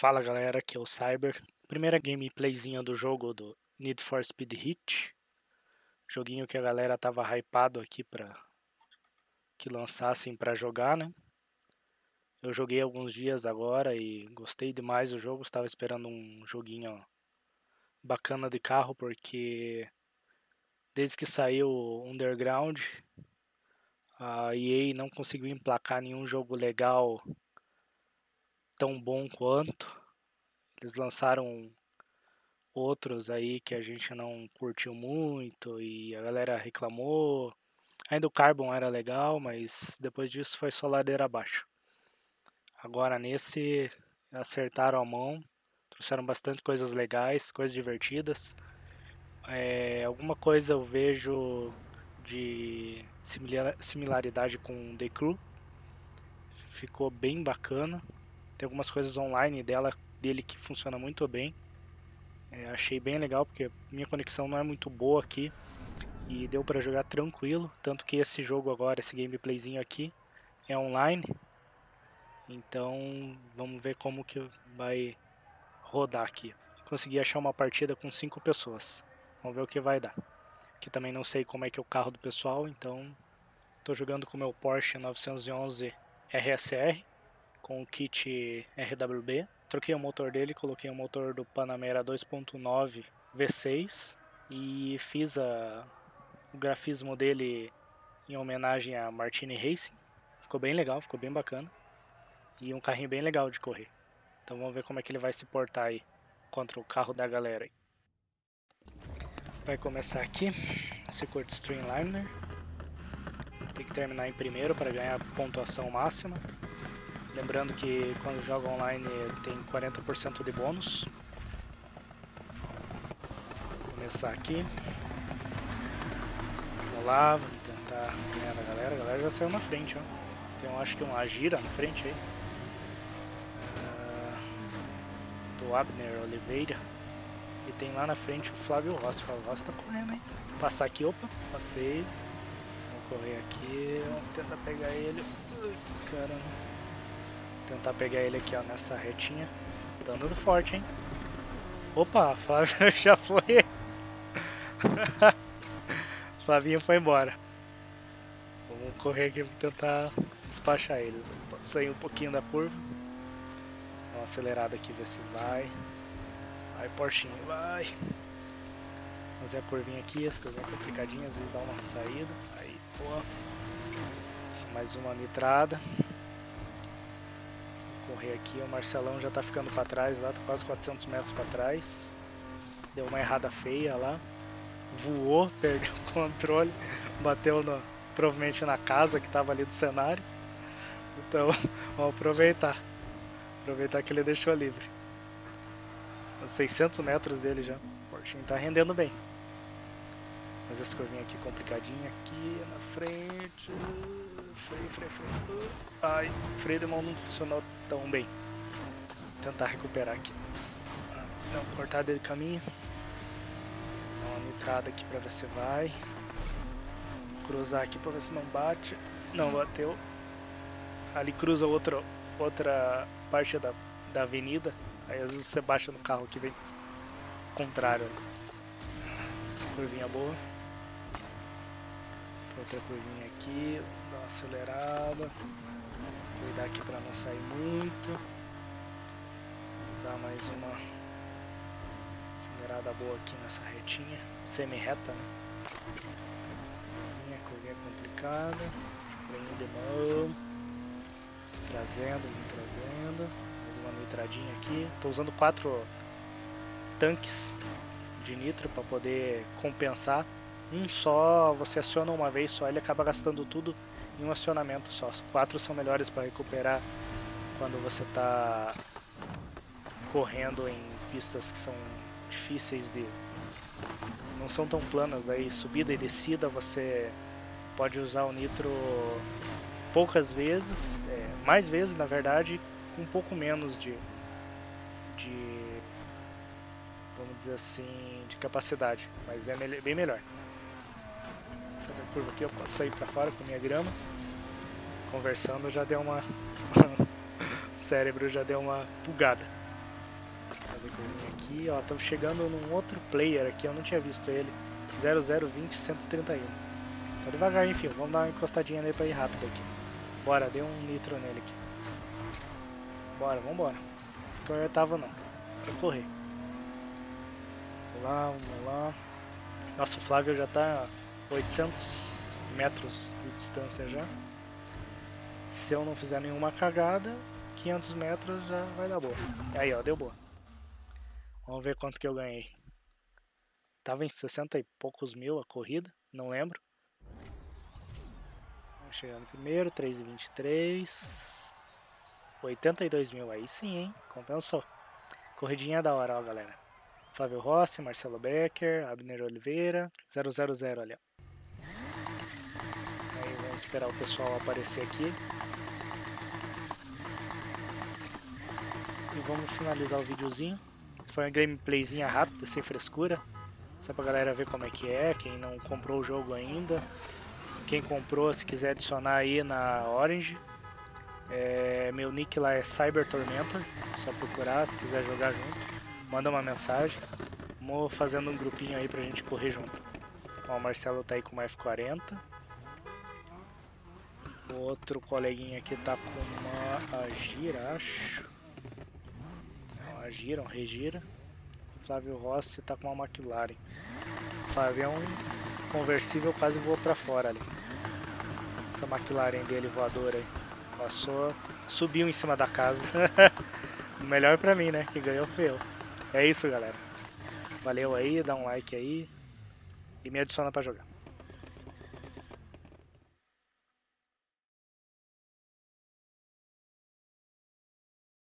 Fala galera, aqui é o Cyber. Primeira gameplayzinha do jogo do Need for Speed Heat. Joguinho que a galera tava hypado aqui pra que lançassem pra jogar, né? Eu joguei alguns dias agora e gostei demais do jogo. Estava esperando um joguinho bacana de carro, porque desde que saiu o Underground, a EA não conseguiu emplacar nenhum jogo legal tão bom quanto. Eles lançaram outros aí que a gente não curtiu muito e a galera reclamou. Ainda o Carbon era legal, mas depois disso foi só ladeira abaixo. Agora nesse acertaram a mão, trouxeram bastante coisas legais, coisas divertidas. Alguma coisa eu vejo de similaridade com The Crew, ficou bem bacana. Tem algumas coisas online dele que funciona muito bem. Achei bem legal porque minha conexão não é muito boa aqui e deu para jogar tranquilo, tanto que esse jogo agora, esse gameplayzinho aqui é online. Então vamos ver como que vai rodar aqui. Consegui achar uma partida com 5 pessoas, vamos ver o que vai dar. Que também não sei como é que é o carro do pessoal, então estou jogando com o meu Porsche 911 RSR com o kit RWB. Troquei o motor dele, coloquei o motor do Panamera 2.9 V6 e fiz o grafismo dele em homenagem a Martini Racing. Ficou bem legal, ficou bem bacana e um carrinho bem legal de correr. Então vamos ver como é que ele vai se portar aí contra o carro da galera aí. Vai começar aqui, circuito Streamliner, tem que terminar em primeiro para ganhar pontuação máxima. Lembrando que quando joga online tem 40% de bônus. Vou começar aqui, vamos lá, vamos tentar ganhar da galera. A galera já saiu na frente, ó. Tem acho que um Agira na frente aí, do Abner Oliveira. E tem lá na frente o Flávio Rossi. O Flávio Rossi tá correndo, hein? Passar aqui, opa, passei. Vou correr aqui, vamos tentar pegar ele. Ui, caramba. Tentar pegar ele aqui, ó, nessa retinha. Tá andando forte, hein? Opa, Flávio já foi. Flavinho foi embora. Vamos correr aqui pra tentar despachar eles. Sair um pouquinho da curva. Dá uma acelerada aqui, ver se vai. Vai, Porschinho, vai! Fazer a curvinha aqui, as coisas complicadinhas, às vezes dá uma saída. Aí, boa! Mais uma nitrada. Vou correr aqui, o Marcelão já tá ficando pra trás lá, tá quase 400 metros pra trás. Deu uma errada feia lá. Voou, perdeu o controle, bateu provavelmente na casa que tava ali do cenário. Então, vamos aproveitar. Aproveitar que ele deixou livre. 600 metros dele já. O Porschinho tá rendendo bem. Mas essa curvinha aqui complicadinha. Aqui na frente. Freio. Ai, o freio de mão não funcionou tão bem. Vou tentar recuperar aqui. Não, cortar dele caminho. Dá uma nitrada aqui pra ver se vai. Cruzar aqui pra ver se não bate. Não bateu. Ali cruza outra parte da avenida. Aí às vezes você baixa no carro que vem contrário. Curvinha boa. Outra curvinha aqui, dá uma acelerada. Cuidar aqui pra não sair muito. Dá mais uma acelerada boa aqui nessa retinha. Semi-reta, né? Curvinha complicada. Freio de mão. Vim trazendo. Uma nitradinha aqui. Estou usando 4 tanques de nitro para poder compensar. Um só você aciona uma vez só, ele acaba gastando tudo em um acionamento só. 4 são melhores para recuperar quando você está correndo em pistas que são difíceis de... não são tão planas, daí subida e descida você pode usar o nitro poucas vezes, mais vezes na verdade, um pouco menos de vamos dizer assim, de capacidade, mas é bem melhor. Vou fazer a curva aqui, eu posso sair pra fora com minha grama. Conversando já deu uma... o cérebro já deu uma pulgada. fazer curvinha aqui, ó, estamos chegando num outro player aqui, eu não tinha visto ele, 0020-131. Tá devagarinho, filho, vamos dar uma encostadinha nele pra ir rápido aqui. Bora, dei um nitro nele aqui. Bora, vambora. Ficou em oitavo não, pra correr. Vamos lá, nosso Flávio já tá a 800 metros de distância já. Se eu não fizer nenhuma cagada, 500 metros já vai dar boa. Aí ó, deu boa. Vamos ver quanto que eu ganhei. Tava em 60 e poucos mil a corrida, não lembro. Chegando primeiro, 3,23. 82 mil, aí sim, hein? Compensou. Corridinha da hora, ó galera. Flávio Rossi, Marcelo Becker, Abner Oliveira, 000 ali ó. Aí vamos esperar o pessoal aparecer aqui. E vamos finalizar o videozinho. Foi uma gameplayzinha rápida, sem frescura. Só pra galera ver como é que é, quem não comprou o jogo ainda. Quem comprou, se quiser adicionar aí na Orange. É, meu nick lá é Cyber Tormentor, só procurar se quiser jogar junto. Manda uma mensagem. Vamos fazendo um grupinho aí pra gente correr junto. Ó, o Marcelo tá aí com uma F40. O outro coleguinha aqui tá com uma Agira, acho. Agira, um Regira. O Flávio Rossi tá com uma McLaren. O Flávio é um conversível, quase voou pra fora ali. Essa McLaren dele voadora aí. Passou, subiu em cima da casa. O melhor pra mim, né? Quem ganhou foi eu. É isso, galera. Valeu aí, dá um like aí. E me adiciona pra jogar.